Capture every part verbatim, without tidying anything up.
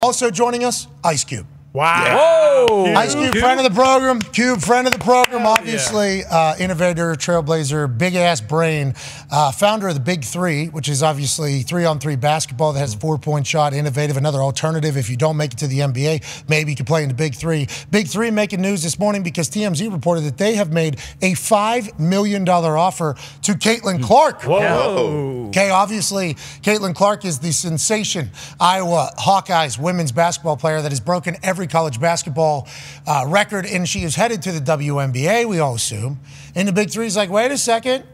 Also joining us, Ice Cube. Wow. Yeah. Whoa. Cube. Ice Cube, Cube, friend of the program. Cube, friend of the program. Hell obviously, yeah. uh, innovator, trailblazer, big-ass brain, uh, founder of the Big Three, which is obviously three-on-three basketball that has a four-point shot, innovative, another alternative. If you don't make it to the N B A, maybe you can play in the Big Three. Big Three making news this morning because T M Z reported that they have made a five million dollar offer to Caitlin Clark. Whoa. Whoa. Okay, obviously, Caitlin Clark is the sensation Iowa Hawkeyes women's basketball player that has broken every college basketball uh, record, and she is headed to the W N B A, we all assume. And the Big Three is like, wait a second,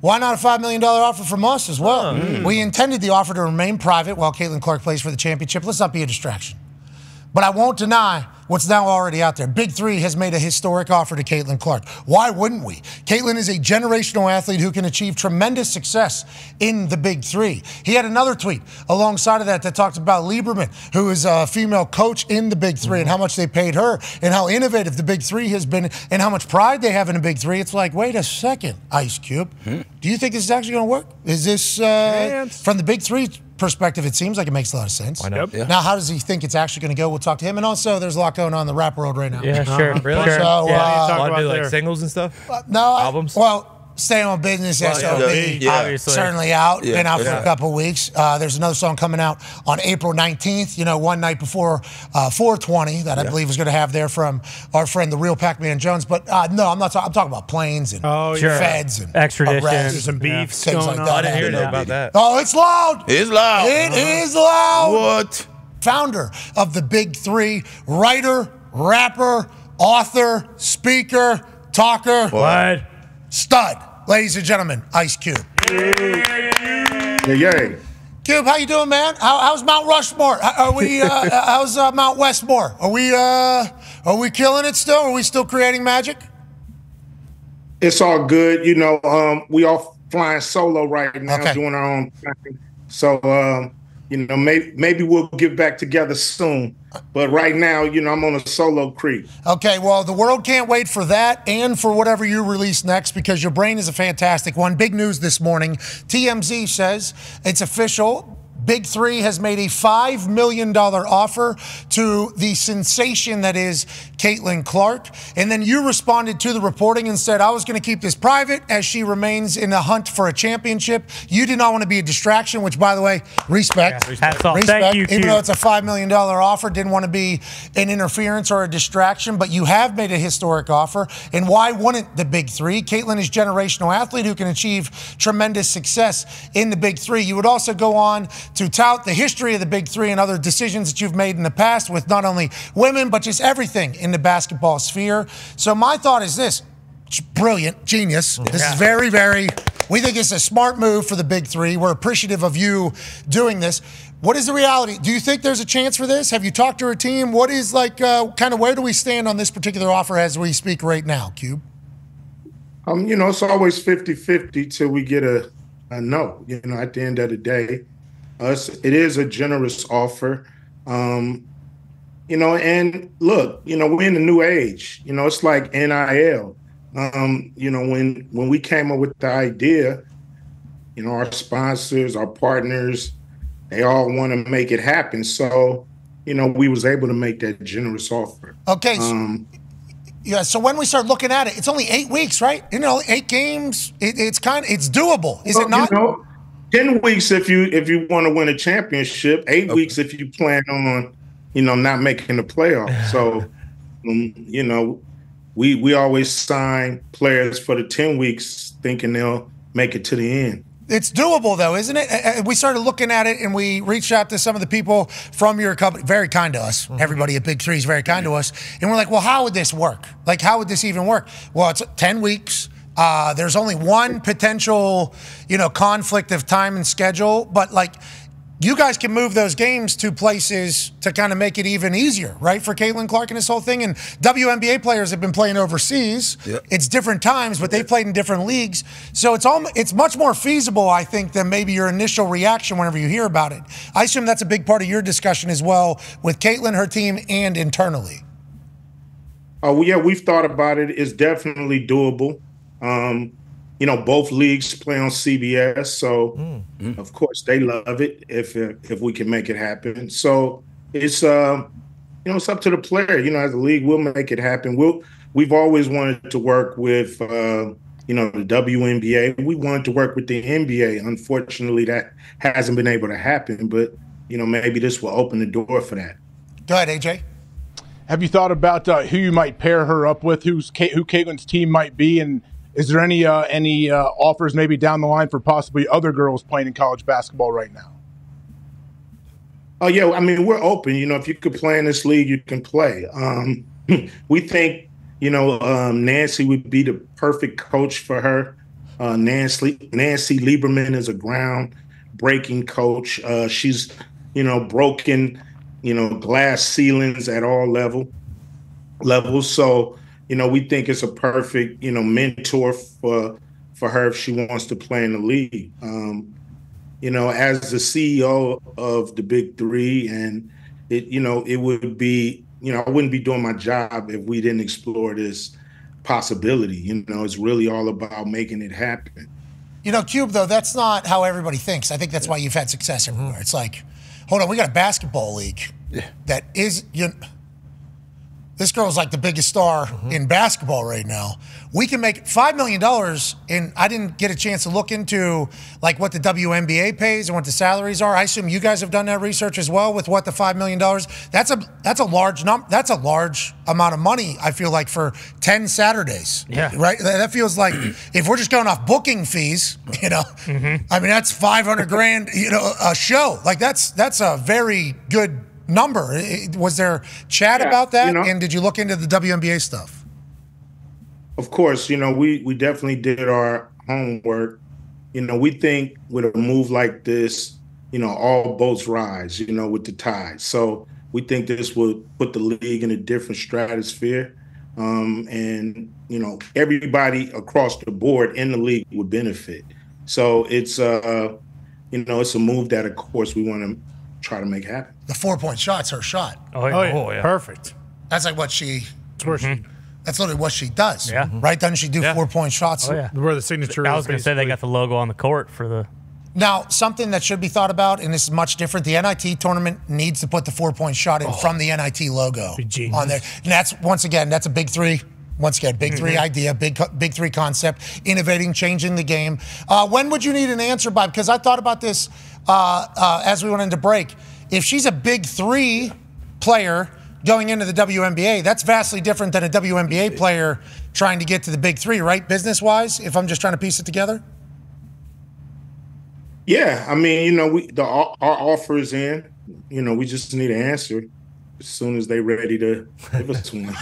why not a five million dollar offer from us as well? Mm. We intended the offer to remain private while Caitlin Clark plays for the championship. Let's not be a distraction. But I won't deny what's now already out there. Big Three has made a historic offer to Caitlin Clark. Why wouldn't we? Caitlin is a generational athlete who can achieve tremendous success in the Big Three. He had another tweet alongside of that that talked about Lieberman, who is a female coach in the Big Three, and how much they paid her, and how innovative the Big Three has been, and how much pride they have in the Big Three. It's like, wait a second, Ice Cube. Hmm. Do you think this is actually going to work? Is this uh, from the Big Three perspective, it seems like it makes a lot of sense. Why not? Yep. Now, how does he think it's actually going to go? We'll talk to him. And also, there's a lot going on in the rap world right now. Yeah, sure. Really? Sure. So, yeah, uh, talk about do, like, singles and stuff? Uh, no. Albums? I, well, Stay On Business, well, S O B, yeah, obviously. Certainly out. Yeah, been out for yeah. a couple of weeks. Uh, there's another song coming out on April nineteenth, you know, one night before uh, four twenty that I yeah. believe is going to have there from our friend, the real Pac-Man Jones. But uh, no, I'm not talking. I'm talking about planes and oh, yeah. feds and extradition arrests and beefs. Yeah. Things like that. I didn't hear that about that. Oh, it's loud. It's loud. It uh-huh. is loud. What? Founder of the Big Three, writer, rapper, author, speaker, talker. What? Stud, ladies and gentlemen, Ice Cube. Yeah, yeah. Cube, how you doing, man? How, how's Mount Rushmore? Are we? Uh, how's uh, Mount Westmore? Are we? Uh, are we killing it still? Are we still creating magic? It's all good, you know. Um, we all flying solo right now, okay. doing our own thing. So, um, you know, maybe maybe we'll get back together soon. But right now, you know, I'm on a solo creep. Okay, well, the world can't wait for that and for whatever you release next, because your brain is a fantastic one. Big news this morning. T M Z says it's official. Big Three has made a five million dollar offer to the sensation that is Caitlin Clark. And then you responded to the reporting and said, I was going to keep this private as she remains in the hunt for a championship. You did not want to be a distraction, which, by the way, respect. Yeah, respect. Respect. Thank you, Q. Even though it's a five million dollar offer, didn't want to be an interference or a distraction, but you have made a historic offer. And why wouldn't the Big Three? Caitlin is a generational athlete who can achieve tremendous success in the Big Three. You would also go on to tout the history of the Big Three and other decisions that you've made in the past with not only women, but just everything in the basketball sphere. So my thought is this, brilliant, genius. This yeah. is very, very, we think it's a smart move for the Big Three. We're appreciative of you doing this. What is the reality? Do you think there's a chance for this? Have you talked to her team? What is like, uh, kind of where do we stand on this particular offer as we speak right now, Cube? Um, you know, it's always fifty fifty till we get a, a no, you know, at the end of the day. Us. It is a generous offer, um, you know, and look, you know, we're in a new age, you know, it's like N I L, um, you know, when when we came up with the idea, you know, our sponsors, our partners, they all want to make it happen. So, you know, we was able to make that generous offer. Okay. Um, Yeah, so when we start looking at it, it's only eight weeks, right? You know, eight games. It, it's kind of it's doable. Is well, it not? You know, Ten weeks if you if you want to win a championship. Eight okay. weeks if you plan on, you know, not making the playoffs. So, um, you know, we we always sign players for the ten weeks thinking they'll make it to the end. It's doable though, isn't it? We started looking at it and we reached out to some of the people from your company, very kind to us. Mm-hmm. Everybody at Big Three is very kind mm-hmm. to us, and we're like, well, how would this work? Like, how would this even work? Well, it's ten weeks. Uh, there's only one potential, you know, conflict of time and schedule, but like you guys can move those games to places to kind of make it even easier, right? For Caitlin Clark and this whole thing. And W N B A players have been playing overseas. Yep. It's different times, but they played in different leagues. So it's all, it's much more feasible, I think, than maybe your initial reaction whenever you hear about it. I assume that's a big part of your discussion as well with Caitlin, her team, and internally. Oh, yeah, we've thought about it. It's definitely doable. Um, you know, both leagues play on C B S, so mm. Mm. of course they love it if if we can make it happen. So, it's um, you know, it's up to the player. You know, as a league, we'll make it happen. We'll we've always wanted to work with uh, you know, the W N B A. We wanted to work with the N B A. Unfortunately, that hasn't been able to happen. But you know, maybe this will open the door for that. Go ahead, A J. Have you thought about uh, who you might pair her up with? Who's Kate, who Caitlin's team might be, and is there any uh, any uh, offers maybe down the line for possibly other girls playing in college basketball right now? Oh yeah, I mean, we're open. You know, if you could play in this league, you can play. Um, we think you know um, Nancy would be the perfect coach for her. Uh, Nancy Nancy Lieberman is a groundbreaking coach. Uh, she's you know broken. you know, glass ceilings at all level levels. So, you know, we think it's a perfect, you know, mentor for for her if she wants to play in the league. Um, you know, as the C E O of the Big Three, and it, you know, it would be, you know, I wouldn't be doing my job if we didn't explore this possibility. You know, it's really all about making it happen. You know, Cube, though, that's not how everybody thinks. I think that's why you've had success everywhere. It's like, hold on, we got a basketball league yeah. that is, you know, this girl's like the biggest star mm-hmm. in basketball right now. We can make five million dollars, and I didn't get a chance to look into like what the W N B A pays and what the salaries are. I assume you guys have done that research as well with what the five million dollars. That's a that's a large num- that's a large amount of money, I feel like, for ten Saturdays. Yeah. Right? That feels like if we're just going off booking fees, you know, mm-hmm. I mean, that's five hundred grand, you know, a show. Like that's that's a very good number. Was there chat yeah, about that? You know, and did you look into the W N B A stuff? Of course, you know, we, we definitely did our homework. You know, we think with a move like this, you know, all boats rise, you know, with the tide. So we think this will put the league in a different stratosphere. Um, and, you know, everybody across the board in the league would benefit. So it's, uh, you know, it's a move that, of course, we want to try to make happen. The four-point shot's her shot. Oh, yeah. Oh, yeah. Perfect. That's like what she... That's where mm-hmm. she... That's literally what she does, yeah. right? Doesn't she do yeah. four-point shots? Oh, yeah. Where the signature I was going to say they got the logo on the court for the... Now, something that should be thought about, and this is much different, the N I T tournament needs to put the four-point shot in oh. from the N I T logo on there. And that's, once again, that's a big three. Once again, big three mm-hmm. idea, big big three concept, innovating, changing the game. Uh, when would you need an answer by? Because I thought about this uh, uh, as we went into break. If she's a big three player... going into the W N B A, that's vastly different than a W N B A player trying to get to the big three, right? Business-wise, if I'm just trying to piece it together? Yeah, I mean, you know, we the our offer is in. You know, we just need an answer as soon as they're ready to give us one.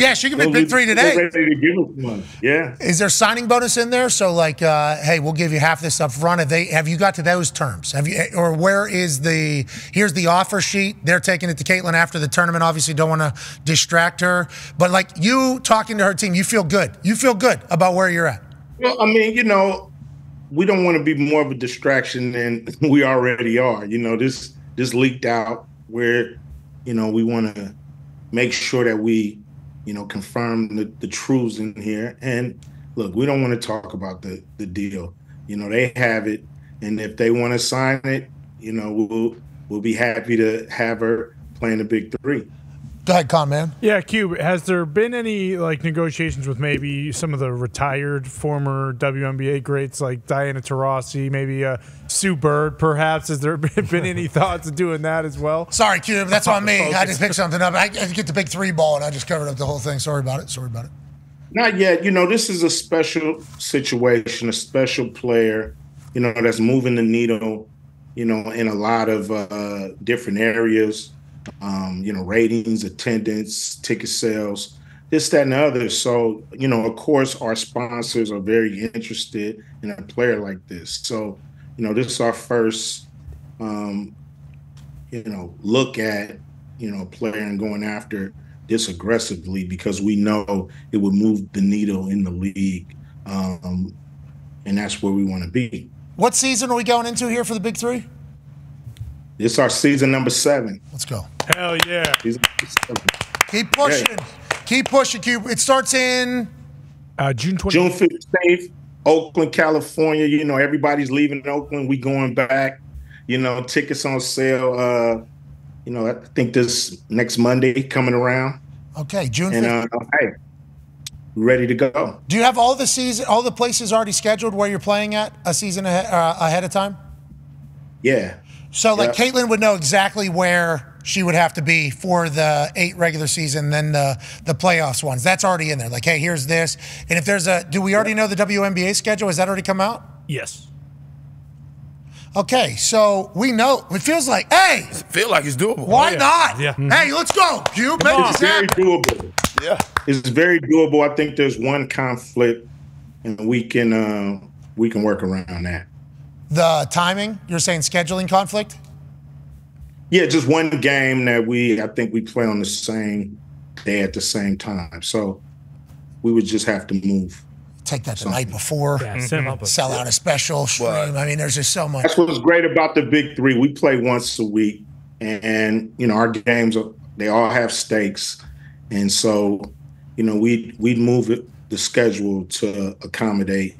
yeah, she could be so big three today. They're ready to give us one, yeah. Is there signing bonus in there? So, like, uh, hey, we'll give you half this up front. Have, they, have you got to those terms? Have you, or where is the – here's the offer sheet. They're taking it to Caitlin after the tournament. Obviously, don't want to distract her. But, like, you talking to her team, you feel good. You feel good about where you're at. Well, I mean, you know, we don't want to be more of a distraction than we already are. You know, this this leaked out. Where, you know, we want to make sure that we, you know, confirm the, the truths in here. And look, we don't want to talk about the, the deal. You know, they have it. And if they want to sign it, you know, we'll we'll be happy to have her playing the Big Three. Go ahead, Con, man. Yeah, Cube, has there been any, like, negotiations with maybe some of the retired former W N B A greats like Diana Taurasi, maybe uh, Sue Bird, perhaps? Has there been any thoughts of doing that as well? Sorry, Cube, that's on me. I just picked something up. I get the Big Three ball, and I just covered up the whole thing. Sorry about it. Sorry about it. Not yet. You know, this is a special situation, a special player, you know, that's moving the needle, you know, in a lot of uh, different areas. Um, you know, ratings, attendance, ticket sales, this, that, and the other. So, you know, of course, our sponsors are very interested in a player like this. So, you know, this is our first, um, you know, look at, you know, a player and going after this aggressively because we know it would move the needle in the league. Um, and that's where we want to be. What season are we going into here for the Big Three? It's our season number seven. Let's go. Hell yeah. Keep pushing. Yeah. Keep pushing, Cube. It starts in uh, June twentieth. June fifteenth, Oakland, California. You know, everybody's leaving Oakland. We going back. You know, tickets on sale uh, you know, I think this next Monday coming around. Okay, June. And uh, hey, ready to go. Do you have all the season, all the places already scheduled where you're playing at a season ahead, uh, ahead of time? Yeah. So like yeah. Caitlin would know exactly where she would have to be for the eight regular season, then the the playoffs ones. That's already in there. Like, hey, here's this. And if there's a, do we already yeah. know the W N B A schedule? Has that already come out? Yes. Okay, so we know. It feels like, hey. I feel like it's doable. Why yeah. not? Yeah. Mm-hmm. Hey, let's go. You make this happen. It's very doable. Yeah. It's very doable. I think there's one conflict, and we can uh, we can work around that. The timing? You're saying scheduling conflict? Yeah, just one game that we, I think we play on the same day at the same time. So we would just have to move. Take that the something. night before, yeah, mm-hmm. sell out a special stream. Well, I mean, there's just so much. That's what's great about the Big Three. We play once a week, and, you know, our games, are, they all have stakes. And so, you know, we'd, we'd move it, the schedule to accommodate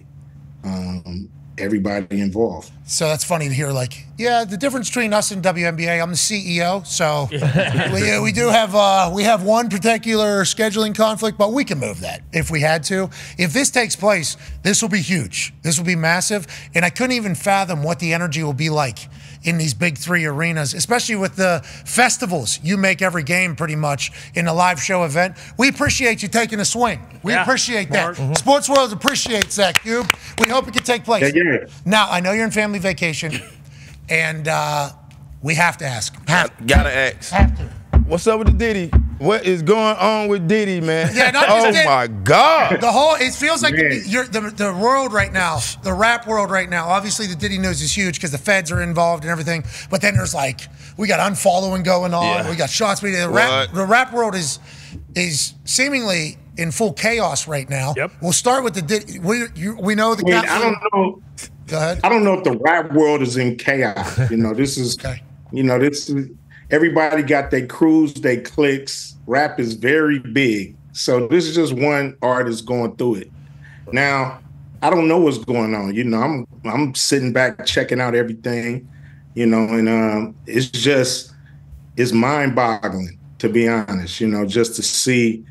um, everybody involved. So that's funny to hear, like, yeah, the difference between us and W N B A, I'm the C E O, so we, we do have uh, we have one particular scheduling conflict, but we can move that if we had to. If this takes place, this will be huge. This will be massive, and I couldn't even fathom what the energy will be like in these Big Three arenas, especially with the festivals you make every game pretty much in a live show event. We appreciate you taking a swing. We yeah. appreciate that. Mm-hmm. Sports World appreciates that, Cube. We hope it can take place. Yeah, yeah. Now, I know you're in family vacation, and uh, we have to ask. Have to. Gotta ask. Have to. What's up with the Diddy? What is going on with Diddy, man? Yeah, not just oh Diddy. my God! The whole—it feels like the, you're, the the world right now, the rap world right now. Obviously, the Diddy news is huge because the feds are involved and everything. But then there's like we got unfollowing going on. Yeah. We got shots. We the rap, the rap world is is seemingly in full chaos right now. Yep. We'll start with the Diddy. We you, we know the. Wait, I don't know. Go ahead. I don't know if the rap world is in chaos. You know, this is, okay. you know, this is, everybody got their crews, their clicks. Rap is very big. So this is just one artist going through it. Now, I don't know what's going on. You know, I'm I'm sitting back checking out everything, you know, and um, it's just, it's mind-boggling, to be honest, you know, just to see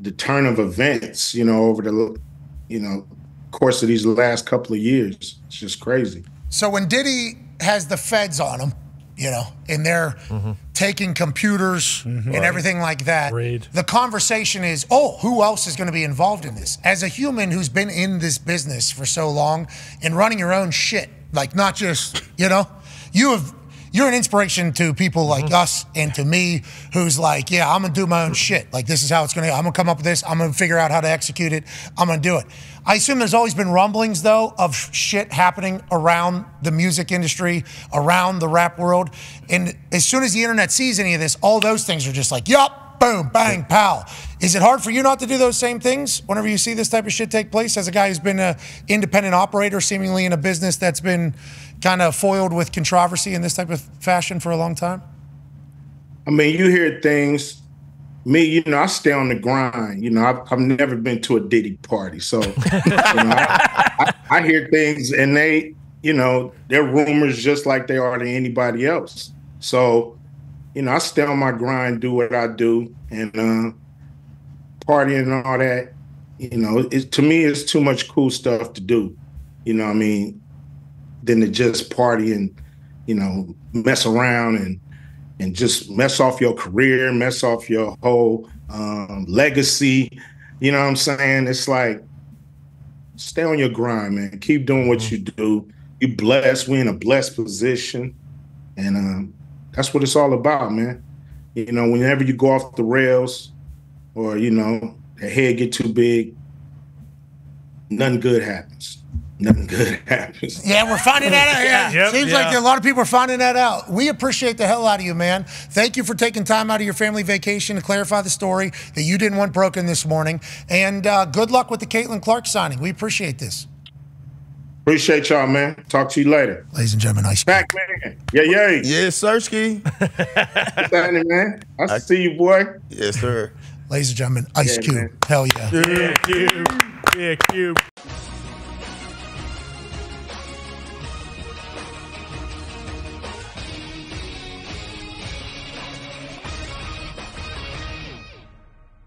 the turn of events, you know, over the, you know, course of these last couple of years. It's just crazy. So when Diddy has the feds on him, you know, and they're mm-hmm. taking computers mm-hmm. and everything like that, Raid. the conversation is, oh, who else is going to be involved in this? As a human who's been in this business for so long and running your own shit, like not just, you know, you have, you're an inspiration to people like mm-hmm. us and to me, who's like, yeah, I'm going to do my own shit. Like, this is how it's going to go. I'm going to come up with this. I'm going to figure out how to execute it. I'm going to do it. I assume there's always been rumblings, though, of shit happening around the music industry, around the rap world. And as soon as the internet sees any of this, all those things are just like, yup, boom, bang, pow. Is it hard for you not to do those same things whenever you see this type of shit take place as a guy who's been an independent operator, seemingly in a business that's been kind of foiled with controversy in this type of fashion for a long time? I mean, you hear things. Me, you know, I stay on the grind. You know, I've, I've never been to a Diddy party. So you know, I, I, I hear things, and they, you know, they're rumors just like they are to anybody else. So, you know, I stay on my grind, do what I do, and uh, partying and all that. You know, it, to me, it's too much cool stuff to do. You know what I mean? Than to just party and, you know, mess around and and just mess off your career, mess off your whole um, legacy. You know what I'm saying? It's like, stay on your grind, man. Keep doing what you do. You blessed. We're in a blessed position. And um, that's what it's all about, man. You know, whenever you go off the rails or, you know, the head get too big, nothing good happens. Nothing good happens. Yeah, we're finding that out. Yeah. yeah. Yep, Seems yeah. like a lot of people are finding that out. We appreciate the hell out of you, man. Thank you for taking time out of your family vacation to clarify the story that you didn't want broken this morning. And uh, good luck with the Caitlin Clark signing. We appreciate this. Appreciate y'all, man. Talk to you later. Ladies and gentlemen, Ice Cube. Back, man. Yeah, yeah. Yeah, Sirski. What's happening, man? I, I see you, boy. Yes, sir. Ladies and gentlemen, Ice yeah, Cube. Man. Hell yeah. Yeah, Cube. Yeah, Cube.